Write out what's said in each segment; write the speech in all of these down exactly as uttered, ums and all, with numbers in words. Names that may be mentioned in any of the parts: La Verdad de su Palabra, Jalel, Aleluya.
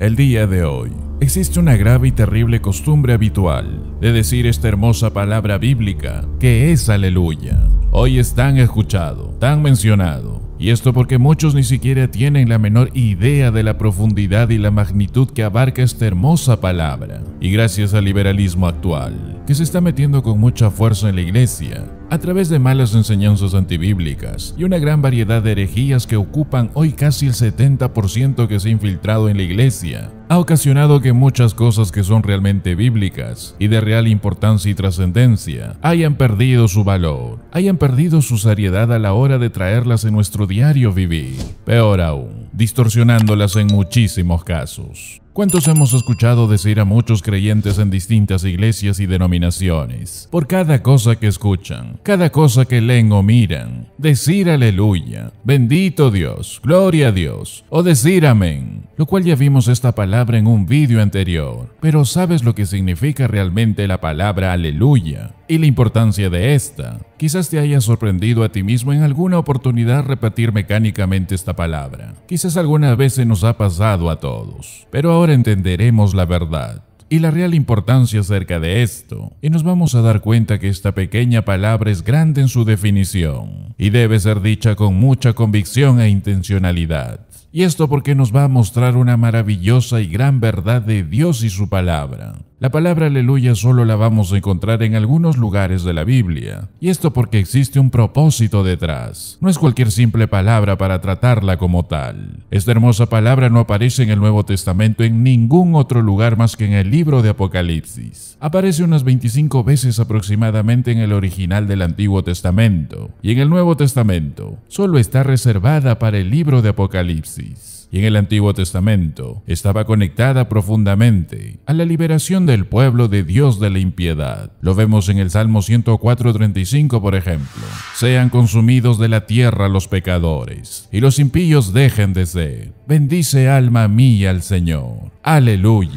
El día de hoy, existe una grave y terrible costumbre habitual de decir esta hermosa palabra bíblica, que es aleluya. Hoy es tan escuchado, tan mencionado, y esto porque muchos ni siquiera tienen la menor idea de la profundidad y la magnitud que abarca esta hermosa palabra. Y gracias al liberalismo actual, que se está metiendo con mucha fuerza en la iglesia, a través de malas enseñanzas antibíblicas y una gran variedad de herejías que ocupan hoy casi el setenta por ciento que se ha infiltrado en la iglesia, ha ocasionado que muchas cosas que son realmente bíblicas y de real importancia y trascendencia hayan perdido su valor, hayan perdido su seriedad a la hora de traerlas en nuestro diario vivir. Peor aún, distorsionándolas en muchísimos casos. ¿Cuántos hemos escuchado decir a muchos creyentes en distintas iglesias y denominaciones, por cada cosa que escuchan, cada cosa que leen o miran, decir aleluya, bendito Dios, gloria a Dios, o decir amén? Lo cual ya vimos esta palabra en un vídeo anterior, pero ¿sabes lo que significa realmente la palabra aleluya? Y la importancia de esta. Quizás te haya sorprendido a ti mismo en alguna oportunidad repetir mecánicamente esta palabra. Quizás alguna vez se nos ha pasado a todos. Pero ahora entenderemos la verdad y la real importancia acerca de esto, y nos vamos a dar cuenta que esta pequeña palabra es grande en su definición, y debe ser dicha con mucha convicción e intencionalidad. Y esto porque nos va a mostrar una maravillosa y gran verdad de Dios y su palabra. La palabra aleluya solo la vamos a encontrar en algunos lugares de la Biblia, y esto porque existe un propósito detrás. No es cualquier simple palabra para tratarla como tal. Esta hermosa palabra no aparece en el Nuevo Testamento en ningún otro lugar más que en el libro de Apocalipsis. Aparece unas veinticinco veces aproximadamente en el original del Antiguo Testamento, y en el Nuevo Testamento solo está reservada para el libro de Apocalipsis. Y en el Antiguo Testamento estaba conectada profundamente a la liberación del pueblo de Dios de la impiedad. Lo vemos en el Salmo ciento cuatro, treinta y cinco, por ejemplo. Sean consumidos de la tierra los pecadores, y los impíos dejen de ser. Bendice alma mía al Señor. Aleluya.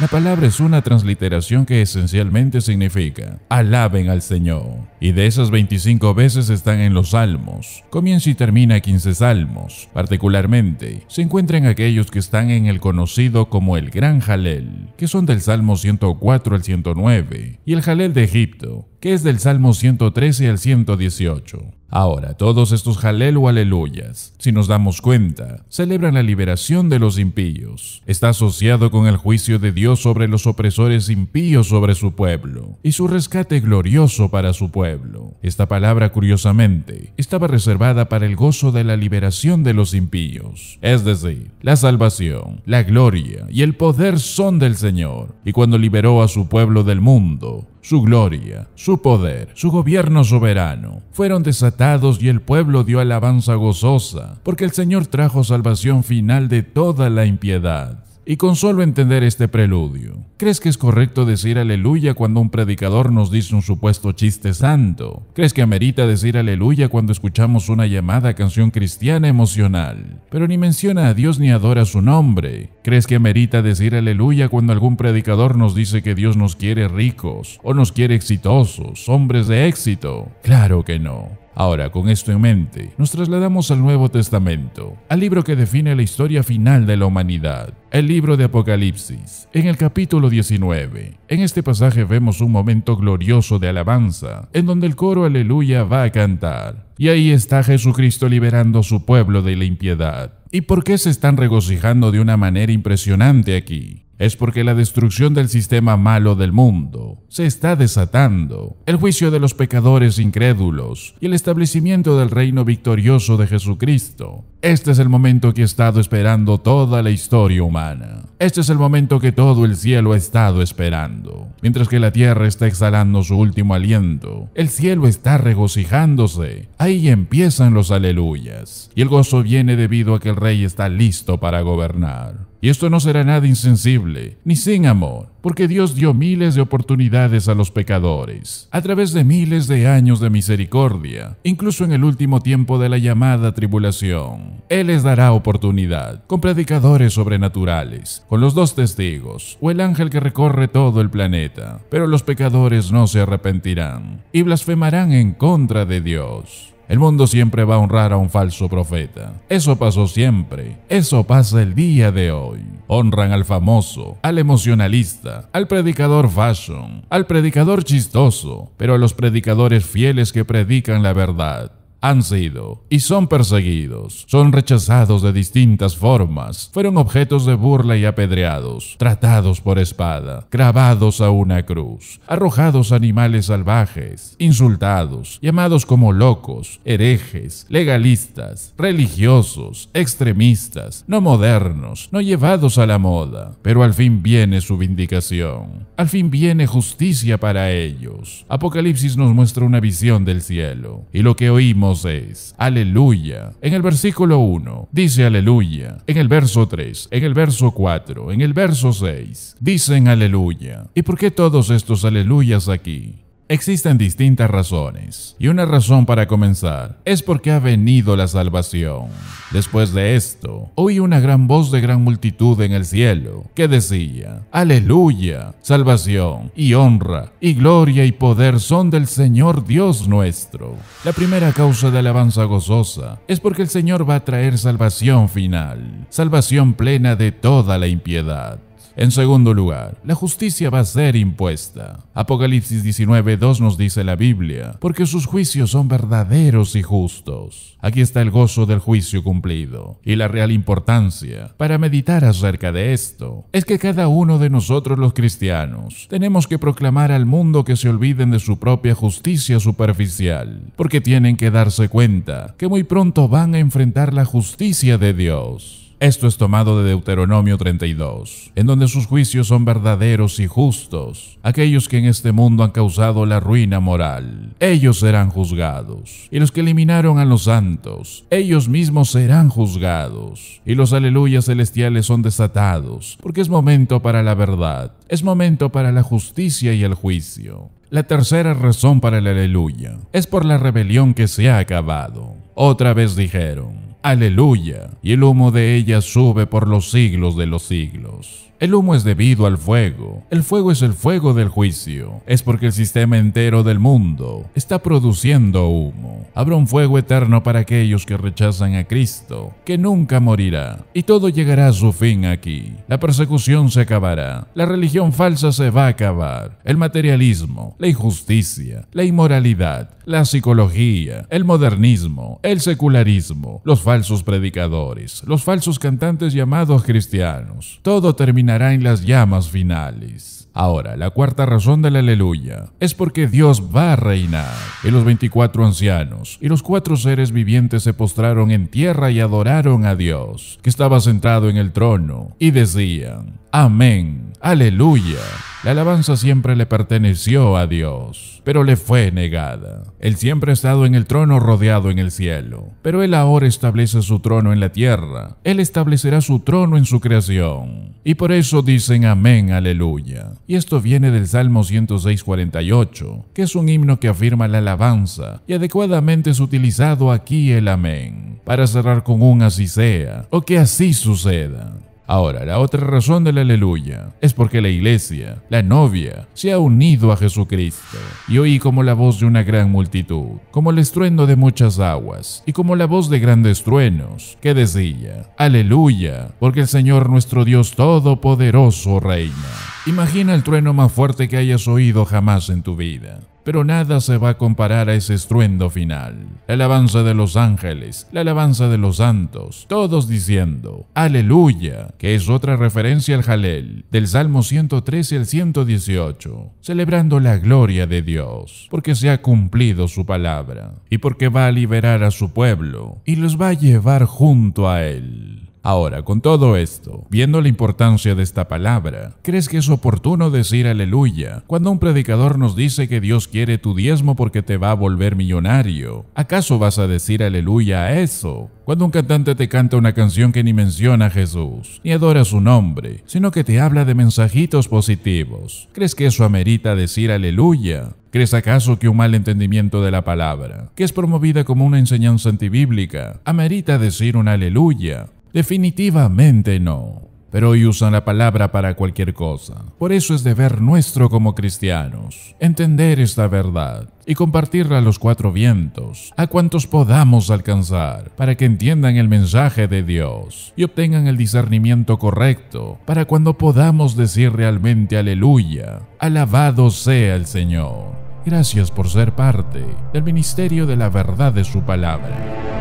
La palabra es una transliteración que esencialmente significa alaben al Señor. Y de esas veinticinco veces están en los salmos. Comienza y termina quince salmos. Particularmente, se encuentran aquellos que están en el conocido como el Gran Jalel, que son del Salmo ciento cuatro al ciento nueve, y el Jalel de Egipto, que es del Salmo ciento trece al ciento dieciocho. Ahora, todos estos jalel o aleluyas, si nos damos cuenta, celebran la liberación de los impíos. Está asociado con el juicio de Dios sobre los opresores impíos sobre su pueblo, y su rescate glorioso para su pueblo. Esta palabra, curiosamente, estaba reservada para el gozo de la liberación de los impíos. Es decir, la salvación, la gloria y el poder son del Señor, y cuando liberó a su pueblo del mundo, su gloria, su poder, su gobierno soberano, fueron desatados y el pueblo dio alabanza gozosa, porque el Señor trajo salvación final de toda la impiedad. Y con solo entender este preludio, ¿crees que es correcto decir aleluya cuando un predicador nos dice un supuesto chiste santo? ¿Crees que amerita decir aleluya cuando escuchamos una llamada canción cristiana emocional, pero ni menciona a Dios ni adora su nombre? ¿Crees que amerita decir aleluya cuando algún predicador nos dice que Dios nos quiere ricos, o nos quiere exitosos, hombres de éxito? Claro que no. Ahora, con esto en mente, nos trasladamos al Nuevo Testamento, al libro que define la historia final de la humanidad, el libro de Apocalipsis, en el capítulo diecinueve. En este pasaje vemos un momento glorioso de alabanza, en donde el coro aleluya va a cantar. Y ahí está Jesucristo liberando a su pueblo de la impiedad. ¿Y por qué se están regocijando de una manera impresionante aquí? Es porque la destrucción del sistema malo del mundo se está desatando, el juicio de los pecadores incrédulos y el establecimiento del reino victorioso de Jesucristo. Este es el momento que ha estado esperando toda la historia humana. Este es el momento que todo el cielo ha estado esperando. Mientras que la tierra está exhalando su último aliento, el cielo está regocijándose. Ahí empiezan los aleluyas. Y el gozo viene debido a que el rey está listo para gobernar. Y esto no será nada insensible, ni sin amor, porque Dios dio miles de oportunidades a los pecadores, a través de miles de años de misericordia, incluso en el último tiempo de la llamada tribulación. Él les dará oportunidad, con predicadores sobrenaturales, con los dos testigos, o el ángel que recorre todo el planeta, pero los pecadores no se arrepentirán, y blasfemarán en contra de Dios. El mundo siempre va a honrar a un falso profeta. Eso pasó siempre. Eso pasa el día de hoy. Honran al famoso, al emocionalista, al predicador fashion, al predicador chistoso, pero los predicadores fieles que predican la verdad han sido y son perseguidos, son rechazados de distintas formas, fueron objetos de burla y apedreados, tratados por espada, clavados a una cruz, arrojados a animales salvajes, insultados, llamados como locos, herejes, legalistas, religiosos, extremistas, no modernos, no llevados a la moda. Pero al fin viene su vindicación, al fin viene justicia para ellos. Apocalipsis nos muestra una visión del cielo, y lo que oímos es aleluya. En el versículo uno dice aleluya, en el verso tres, en el verso cuatro, en el verso seis dicen aleluya. ¿Y por qué todos estos aleluyas aquí? Existen distintas razones, y una razón para comenzar es porque ha venido la salvación. Después de esto, oí una gran voz de gran multitud en el cielo que decía: aleluya, salvación y honra y gloria y poder son del Señor Dios nuestro. La primera causa de alabanza gozosa es porque el Señor va a traer salvación final, salvación plena de toda la impiedad. En segundo lugar, la justicia va a ser impuesta. Apocalipsis diecinueve dos nos dice la Biblia: porque sus juicios son verdaderos y justos. Aquí está el gozo del juicio cumplido. Y la real importancia para meditar acerca de esto es que cada uno de nosotros los cristianos tenemos que proclamar al mundo que se olviden de su propia justicia superficial, porque tienen que darse cuenta que muy pronto van a enfrentar la justicia de Dios. Esto es tomado de Deuteronomio treinta y dos, en donde sus juicios son verdaderos y justos. Aquellos que en este mundo han causado la ruina moral, ellos serán juzgados. Y los que eliminaron a los santos, ellos mismos serán juzgados. Y los aleluyas celestiales son desatados, porque es momento para la verdad, es momento para la justicia y el juicio. La tercera razón para el aleluya es por la rebelión que se ha acabado. Otra vez dijeron aleluya, y el humo de ella sube por los siglos de los siglos. El humo es debido al fuego. El fuego es el fuego del juicio. Es porque el sistema entero del mundo está produciendo humo. Habrá un fuego eterno para aquellos que rechazan a Cristo, que nunca morirá. Y todo llegará a su fin aquí. La persecución se acabará. La religión falsa se va a acabar. El materialismo, la injusticia, la inmoralidad, la psicología, el modernismo, el secularismo, los falsos predicadores, los falsos cantantes llamados cristianos. Todo terminará en las llamas finales. Ahora, la cuarta razón del aleluya es porque Dios va a reinar. Y los veinticuatro ancianos y los cuatro seres vivientes se postraron en tierra y adoraron a Dios, que estaba sentado en el trono, y decían: amén, aleluya. La alabanza siempre le perteneció a Dios, pero le fue negada. Él siempre ha estado en el trono rodeado en el cielo, pero Él ahora establece su trono en la tierra. Él establecerá su trono en su creación. Y por eso dicen amén, aleluya. Y esto viene del Salmo ciento seis, cuarenta y ocho, que es un himno que afirma la alabanza, y adecuadamente es utilizado aquí el amén, para cerrar con un así sea, o que así suceda. Ahora, la otra razón del aleluya es porque la iglesia, la novia, se ha unido a Jesucristo. Y oí como la voz de una gran multitud, como el estruendo de muchas aguas, y como la voz de grandes truenos, que decía: aleluya, porque el Señor nuestro Dios todopoderoso reina. Imagina el trueno más fuerte que hayas oído jamás en tu vida, pero nada se va a comparar a ese estruendo final. La alabanza de los ángeles, la alabanza de los santos, todos diciendo aleluya, que es otra referencia al Jalel, del Salmo ciento trece al ciento dieciocho, celebrando la gloria de Dios, porque se ha cumplido su palabra, y porque va a liberar a su pueblo, y los va a llevar junto a él. Ahora, con todo esto, viendo la importancia de esta palabra, ¿crees que es oportuno decir aleluya cuando un predicador nos dice que Dios quiere tu diezmo porque te va a volver millonario? ¿Acaso vas a decir aleluya a eso? Cuando un cantante te canta una canción que ni menciona a Jesús, ni adora su nombre, sino que te habla de mensajitos positivos, ¿crees que eso amerita decir aleluya? ¿Crees acaso que un mal entendimiento de la palabra, que es promovida como una enseñanza antibíblica, amerita decir un aleluya? Definitivamente no. pero hoy usan la palabra para cualquier cosa. Por eso es deber nuestro como cristianos entender esta verdad y compartirla a los cuatro vientos, a cuantos podamos alcanzar, para que entiendan el mensaje de Dios y obtengan el discernimiento correcto, para cuando podamos decir realmente aleluya. Alabado sea el Señor. Gracias por ser parte del Ministerio de la Verdad de su Palabra.